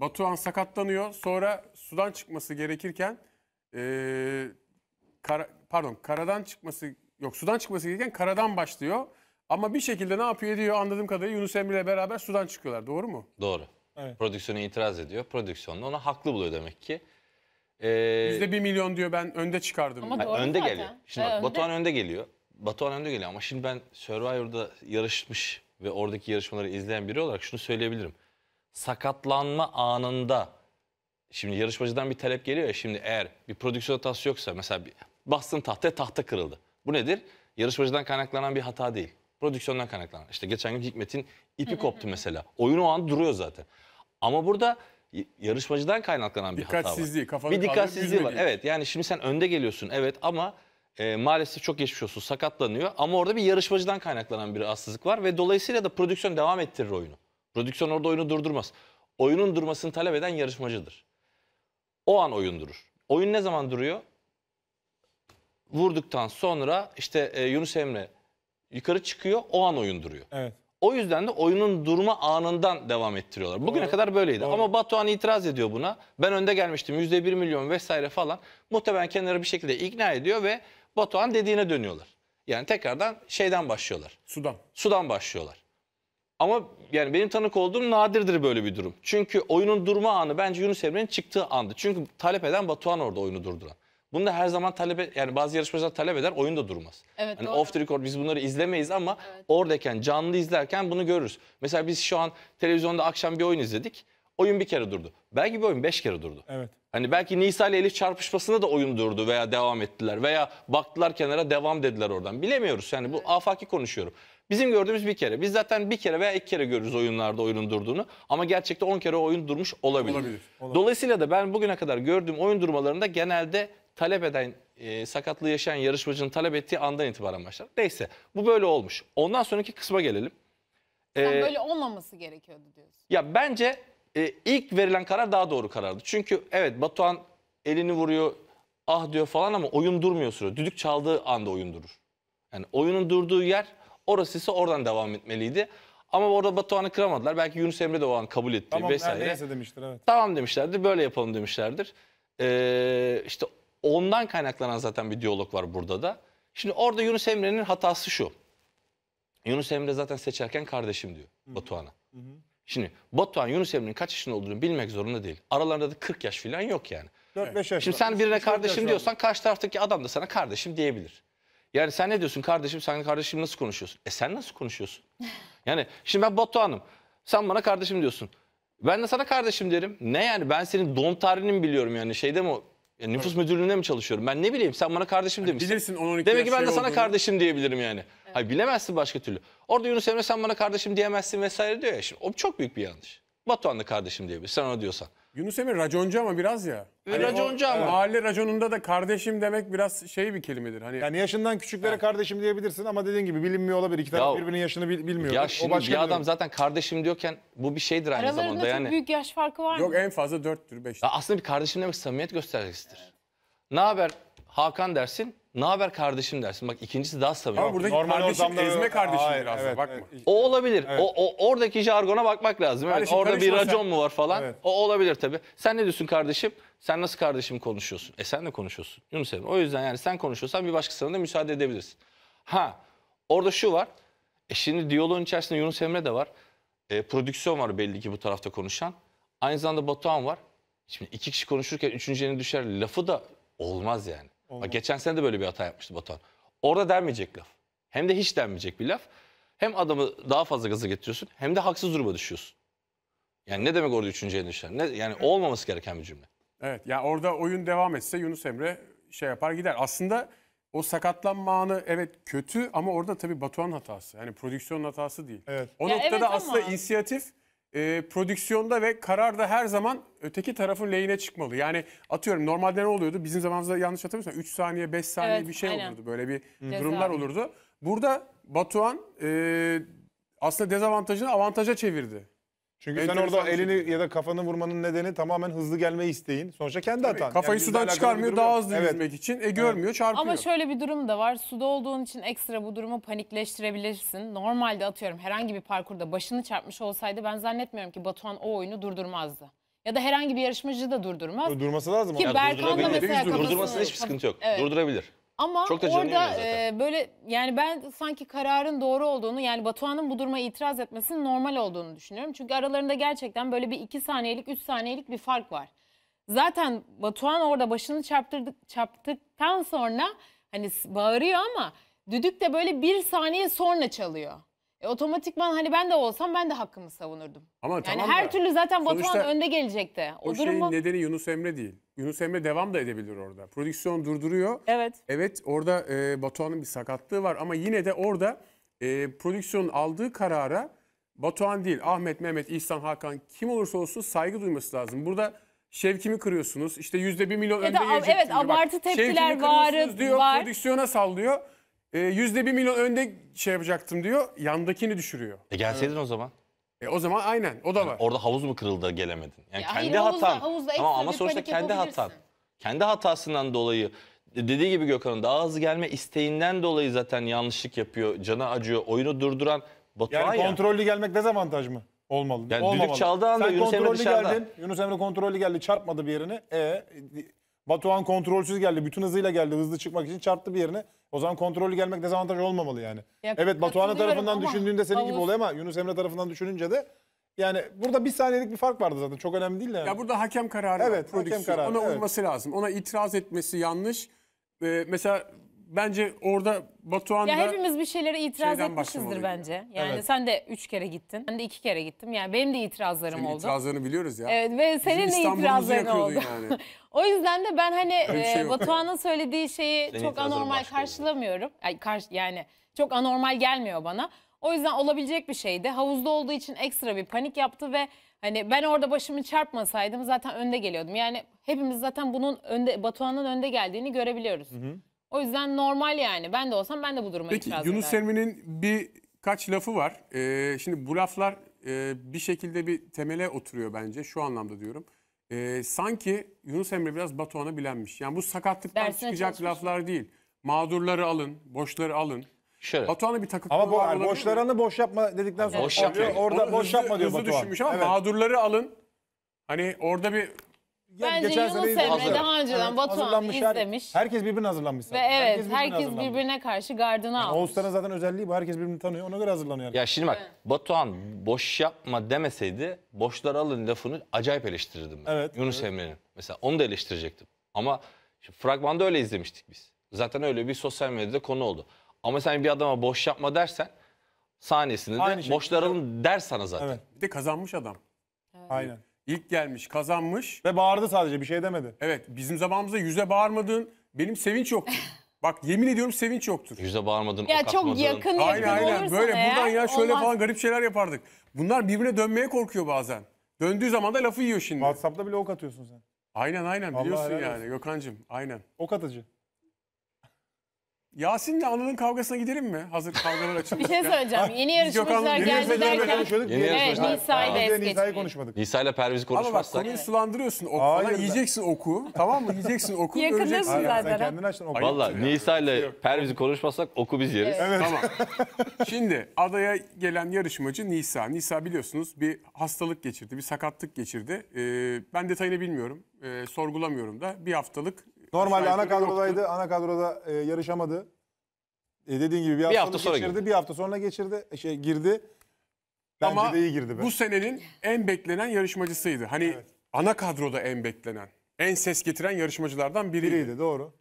Batuhan sakatlanıyor. Sonra sudan çıkması gerekirken sudan çıkması gerekirken karadan başlıyor. Ama bir şekilde ne yapıyor ediyor anladığım kadarıyla Yunus Emre ile beraber sudan çıkıyorlar. Doğru mu? Doğru. Evet. Prodüksiyona itiraz ediyor. Prodüksiyon da ona haklı buluyor demek ki. %1 milyon diyor, ben önde çıkardım. Ama doğru, önde zaten geliyor. Şimdi bak, Batuhan önde geliyor. Batuhan önde geliyor ama şimdi ben Survivor'da yarışmış ve oradaki yarışmaları izleyen biri olarak şunu söyleyebilirim. Sakatlanma anında şimdi yarışmacıdan bir talep geliyor ya, şimdi eğer bir prodüksiyon hatası yoksa mesela bastın tahtaya, tahta kırıldı. Bu nedir? Yarışmacıdan kaynaklanan bir hata değil. Prodüksiyondan kaynaklanan. İşte geçen gün Hikmet'in ipi koptu mesela. Oyun o an duruyor zaten. Ama burada yarışmacıdan kaynaklanan bir hata var. Bir dikkatsizliği var. Evet, yani şimdi sen önde geliyorsun evet ama maalesef çok geçmiş olsun, sakatlanıyor. Ama orada bir yarışmacıdan kaynaklanan bir rahatsızlık var ve dolayısıyla da prodüksiyon devam ettirir oyunu. Prodüksiyon orada oyunu durdurmaz. Oyunun durmasını talep eden yarışmacıdır. O an oyun durur. Oyun ne zaman duruyor? Vurduktan sonra işte Yunus Emre yukarı çıkıyor, o an oyun duruyor. Evet. O yüzden de oyunun durma anından devam ettiriyorlar. Bugüne kadar böyleydi. Doğru. Ama Batuhan itiraz ediyor buna. Ben önde gelmiştim, %1 milyon vesaire falan. Muhtemelen kenara bir şekilde ikna ediyor ve Batuhan dediğine dönüyorlar. Yani tekrardan şeyden başlıyorlar. Sudan başlıyorlar. Ama yani benim tanık olduğum nadirdir böyle bir durum. Çünkü oyunun durma anı bence Yunus Emre'nin çıktığı andı. Çünkü talep eden Batuhan orada oyunu durduran. Bunu da her zaman yani bazı yarışmacılar talep eder, oyun da durmaz. Evet, hani off the record biz bunları izlemeyiz ama evet, oradayken, canlı izlerken bunu görürüz. Mesela biz şu an televizyonda akşam bir oyun izledik. Oyun bir kere durdu. Belki bir oyun 5 kere durdu. Evet. Hani belki Nisa ile Elif çarpışmasında da oyun durdu veya devam ettiler. Veya baktılar kenara, devam dediler oradan. Bilemiyoruz yani, bu evet, afaki konuşuyorum. Bizim gördüğümüz bir kere. Biz zaten bir kere veya 2 kere görürüz oyunlarda oyunun durduğunu. Ama gerçekte 10 kere oyun durmuş olabilir. Olabilir. Dolayısıyla da ben bugüne kadar gördüğüm oyun durmalarında genelde talep eden, sakatlığı yaşayan yarışmacının talep ettiği andan itibaren başlar. Neyse, bu böyle olmuş. Ondan sonraki kısma gelelim. Sen böyle olmaması gerekiyordu diyorsun. Ya bence ilk verilen karar daha doğru karardı. Çünkü evet, Batuhan elini vuruyor, ah diyor falan ama oyun durmuyor süre. Düdük çaldığı anda oyun durur. Yani oyunun durduğu yer orası ise oradan devam etmeliydi. Ama orada Batuhan'ı kıramadılar. Belki Yunus Emre de o an kabul etti tamam, vesaire. Neyse demiştir, evet. Tamam demişlerdir, böyle yapalım demişlerdir. İşte ondan kaynaklanan zaten bir diyalog var burada da. Şimdi orada Yunus Emre'nin hatası şu. Yunus Emre zaten seçerken kardeşim diyor Batuhan'a. Şimdi Batuhan Yunus Emre'nin kaç yaşında olduğunu bilmek zorunda değil. Aralarında da 40 yaş falan yok yani. 4-5 yaş. Şimdi sen birine kardeşim diyorsan karşı taraftaki adam da sana kardeşim diyebilir. Yani sen ne diyorsun kardeşim, sen kardeşim nasıl konuşuyorsun? Sen nasıl konuşuyorsun? Yani şimdi ben Batuhan'ım, sen bana kardeşim diyorsun. Ben de sana kardeşim derim. Ne yani, ben senin doğum tarihini mi biliyorum yani, şeyde mi o? Yani nüfus müdürlüğünde mi çalışıyorum? Ben ne bileyim, sen bana kardeşim demişsin. Bilirsin, 10-12 demek ki ben de sana kardeşim diyebilirim yani. Evet. Hayır, bilemezsin başka türlü. Orada Yunus Emre sen bana kardeşim diyemezsin vesaire diyor ya. Şimdi o çok büyük bir yanlış. Batuhan da kardeşim diyebilir sen ona diyorsan. Yunus Emre raconcu ama biraz ya. Hani raconcu ama. Mahalle raconunda da kardeşim demek biraz şey bir kelimedir. Hani yani yaşından küçüklere kardeşim diyebilirsin ama dediğin gibi bilinmiyor olabilir. İki taraf birbirinin yaşını bilmiyor. Ya şimdi bir adam zaten kardeşim diyorken bu bir şeydir aynı zamanda. Aralarında yani büyük yaş farkı var mı? Yok, en fazla 4'tür 5'tür. Aslında bir kardeşim demek samimiyet göstergesidir. Evet. Ne haber Hakan dersin, ne haber kardeşim dersin. Bak ikincisi daha samimi. Ama buradaki normal kardeşim ezme kardeşimdir aslında, evet, bakma. Evet. O olabilir. Evet. Oradaki jargona bakmak lazım. Evet, orada bir racon mu var falan. Evet. O olabilir tabii. Sen ne diyorsun kardeşim? Sen nasıl kardeşim konuşuyorsun? Sen de konuşuyorsun. Yunus Emre. O yüzden yani sen konuşuyorsan bir başkasına da müsaade edebilirsin. Ha, orada şu var. Şimdi diyaloğun içerisinde Yunus Emre de var. Prodüksiyon var belli ki bu tarafta konuşan. Aynı zamanda Batuhan var. Şimdi 2 kişi konuşurken 3.'ünün düşer lafı da olmaz yani. Bak, geçen sene de böyle bir hata yapmıştı Batuhan. Orada denmeyecek laf. Hem de hiç denmeyecek bir laf. Hem adamı daha fazla gaza getiriyorsun hem de haksız duruma düşüyorsun. Yani ne demek orada 3.'ye düşer? Yani olmaması gereken bir cümle. Evet, ya yani orada oyun devam etse Yunus Emre şey yapar gider. Aslında o sakatlanma anı evet kötü ama orada tabii Batuhan hatası. Yani prodüksiyonun hatası değil. Evet. O ya noktada evet, aslında inisiyatif prodüksiyonda ve kararda her zaman öteki tarafın lehine çıkmalı. Yani atıyorum normalde ne oluyordu? Bizim zamanımızda yanlış hatırlamıyorsam 3 saniye 5 saniye evet, bir şey aynen olurdu. Böyle bir durumlar olurdu. Burada Batuhan aslında dezavantajını avantaja çevirdi. Çünkü sen orada elini ya da kafanı vurmanın nedeni tamamen hızlı gelmeyi isteyin. Sonuçta kendi hatan. Kafayı yani sudan çıkarmıyor, daha hızlı yüzmek için. Görmüyor, çarpıyor. Ama şöyle bir durum da var. Suda olduğun için ekstra bu durumu panikleştirebilirsin. Normalde atıyorum herhangi bir parkurda başını çarpmış olsaydı ben zannetmiyorum ki Batuhan o oyunu durdurmazdı. Ya da herhangi bir yarışmacı da durdurmaz. Durması lazım. Ki Berkan'la mesela durdurmasına hiçbir sıkıntı yok. Evet. Durdurabilir. Ama çok orada böyle yani ben sanki kararın doğru olduğunu, yani Batuhan'ın bu duruma itiraz etmesinin normal olduğunu düşünüyorum. Çünkü aralarında gerçekten böyle bir 2 saniyelik 3 saniyelik bir fark var. Zaten Batuhan orada başını çarptıktan sonra hani bağırıyor ama düdük de böyle 1 saniye sonra çalıyor. Otomatikman hani ben de olsam ben de hakkımı savunurdum. Ama yani tamam her türlü zaten Batuhan önde gelecekti. O şeyin nedeni Yunus Emre değil. Yunus Emre devam da edebilir orada. Prodüksiyon durduruyor. Evet. Evet, orada Batuhan'ın bir sakatlığı var ama yine de orada prodüksiyonun aldığı karara Batuhan değil, Ahmet, Mehmet, İhsan, Hakan kim olursa olsun saygı duyması lazım. Burada Şevkimi kırıyorsunuz. İşte %1 milyon önde gelecek. Evet, abartı tepkiler var diyor. Prodüksiyona sallıyor. %1 milyon önde şey yapacaktım diyor, yandakini düşürüyor. Gelseydin o zaman. O zaman aynen, o da var. Yani orada havuz mu kırıldı, gelemedin? Yani ya kendi hatan. Tamam, ama sonuçta kendi hatan. Kendi hatasından dolayı, dediği gibi Gökhan'ın daha hızlı gelme isteğinden dolayı zaten yanlışlık yapıyor, cana acıyor, oyunu durduran Batuhan. Yani kontrollü gelmek dezavantaj mı? Olmalı. Yani düdük çaldığı anda sen Yunus Emre dışarıda. Geldin, Yunus Emre kontrollü geldi, çarpmadı bir yerine. Batuhan kontrolsüz geldi, bütün hızıyla geldi, hızlı çıkmak için çarptı bir yerine. O zaman kontrollü gelmek dezavantaj olmamalı yani. Ya, evet, Batuhan'ın tarafından düşündüğünde senin gibi oluyor ama Yunus Emre tarafından düşününce de yani burada 1 saniyelik bir fark vardı zaten, çok önemli değil yani. Ya burada hakem kararı, evet, var, hakem kararı, ona uyması lazım, ona itiraz etmesi yanlış. Mesela bence orada Batuhan'da... Ya hepimiz bir şeylere itiraz etmişizdir bence. Yani sen de 3 kere gittin, ben de 2 kere gittim. Yani benim de itirazlarım oldu. İtirazlarını biliyoruz ya. Evet, ve senin de itirazların oldu. Yani. O yüzden de ben hani Batuhan'ın söylediği şeyi çok anormal karşılamıyorum. Yani çok anormal gelmiyor bana. O yüzden olabilecek bir şeydi. Havuzda olduğu için ekstra bir panik yaptı ve hani ben orada başımı çarpmasaydım zaten önde geliyordum. Yani hepimiz zaten bunun önde, Batuhan'ın önde geldiğini görebiliyoruz. Hı hı. O yüzden normal yani. Ben de olsam ben de bu duruma itiraz ederim. Yunus Emre'nin birkaç lafı var. Şimdi bu laflar bir şekilde bir temele oturuyor bence. Şu anlamda diyorum. Sanki Yunus Emre biraz Batuhan'a bilenmiş. Yani bu sakatlıktan dersine çıkacak laflar değil. Mağdurları alın, boşları alın. Batuhan'a bir takıklığı var. Ama bu boşlarını boş yapma dedikten sonra. Boş yapıyor. Orada onu boş yapma diyor Batuhan. Hızlı düşünmüş ama mağdurları alın. Hani orada bir... Bence Yunus Emre daha önceden Batuhan'ı izlemiş. Herkes birbirine hazırlanmış. Ve herkes birbirine karşı gardını almış. Oğuzhan'ın zaten özelliği bu. Herkes birbirini tanıyor. Ona göre hazırlanıyor. Ya şimdi bak, Batuhan boş yapma demeseydi boşlar alın lafını acayip eleştirirdim ben. Evet, Yunus Emre'nin. Mesela onu da eleştirecektim. Ama fragmanda öyle izlemiştik biz. Zaten öyle bir sosyal medyada konu oldu. Ama sen bir adama boş yapma dersen sahnesinde de boşlar alın der sana zaten. Evet. Bir de kazanmış adam. Evet. Aynen. İlk gelmiş, kazanmış. Ve bağırdı sadece, bir şey demedi. Evet, bizim zamanımızda yüze bağırmadığın benim sevinç yoktur. Bak yemin ediyorum sevinç yoktur. Yüze bağırmadığın, ya çok yakın aynen. Böyle buradan ya şöyle olmaz falan, garip şeyler yapardık. Bunlar birbirine dönmeye korkuyor bazen. Döndüğü zaman da lafı yiyor şimdi. WhatsApp'ta bile ok atıyorsun sen. Aynen vallahi biliyorsun yani Gökhan'cığım, aynen. Ok atıcı. Yasin'le Anıl'ın kavgasına gidelim mi? Hazır kavgalar açılmış. Bir şey söyleyeceğim. Yeni yarışmacılar geldi derken Nisa'yı da es geçtik. Nisa'yı konuşmadık. Nisa'yla Perviz'i konuşmazsak. Ama bak konuyu sulandırıyorsun oku. Yiyeceksin oku. Tamam mı? Yiyeceksin oku. Yakınırsın zaten. Valla Nisa'yla Perviz'i konuşmazsak oku biz yeriz. Evet. Tamam. Şimdi adaya gelen yarışmacı Nisa. Nisa biliyorsunuz bir hastalık geçirdi. Bir sakatlık geçirdi. Ben detayını bilmiyorum. Sorgulamıyorum da. Bir haftalık. Normalde ana kadrodaydı, ana kadroda yarışamadı. Dediğin gibi bir hafta sonra geçirdi, girdi. Bir hafta sonra girdi. Bence ama de iyi girdi. Bu senenin en beklenen yarışmacısıydı. Hani ana kadroda en beklenen, en ses getiren yarışmacılardan biriydi. Doğru.